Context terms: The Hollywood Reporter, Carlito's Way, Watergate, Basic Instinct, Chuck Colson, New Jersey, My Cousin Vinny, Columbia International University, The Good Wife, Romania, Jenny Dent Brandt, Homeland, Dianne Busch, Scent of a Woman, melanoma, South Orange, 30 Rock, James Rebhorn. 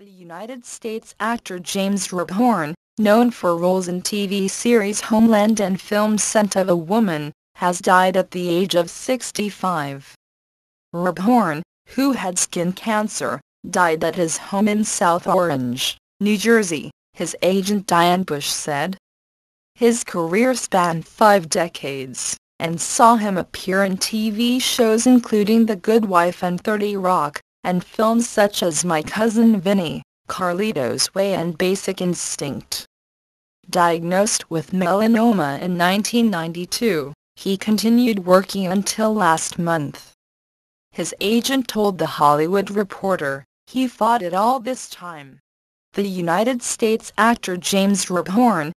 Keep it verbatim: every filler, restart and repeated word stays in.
The United States actor James Rebhorn, known for roles in T V series Homeland and film Scent of a Woman, has died at the age of sixty-five. Rebhorn, who had skin cancer, died at his home in South Orange, New Jersey, his agent Dianne Busch said. His career spanned five decades, and saw him appear in T V shows including The Good Wife and thirty rock, and films such as My Cousin Vinny, Carlito's Way and Basic Instinct. Diagnosed with melanoma in nineteen ninety-two, he continued working until last month. His agent told The Hollywood Reporter, "He fought it all this time." The United States actor James Rebhorn,